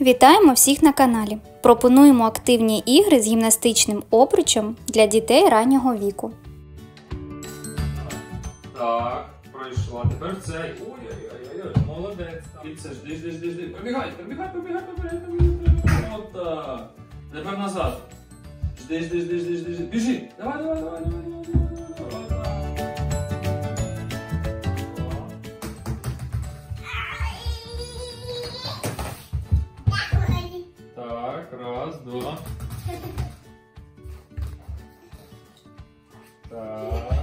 Вітаємо всіх на каналі! Пропонуємо активні ігри з гімнастичним обручем для дітей раннього віку. Так, пройшла. Тепер цей. Ой-ой-ой, молодець. І це ж, жди. Прибігай. Отак. Тепер назад. Жди. Біжи. Давай. Так, раз, два. Так. Раз.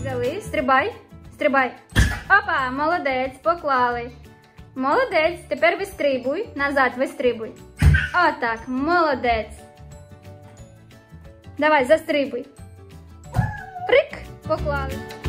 Взяли, стрибай. Опа, молодець, поклали. Молодець, тепер вистрибуй. Назад вистрибуй. Отак, молодець. Давай, застрибуй. Прик, поклали.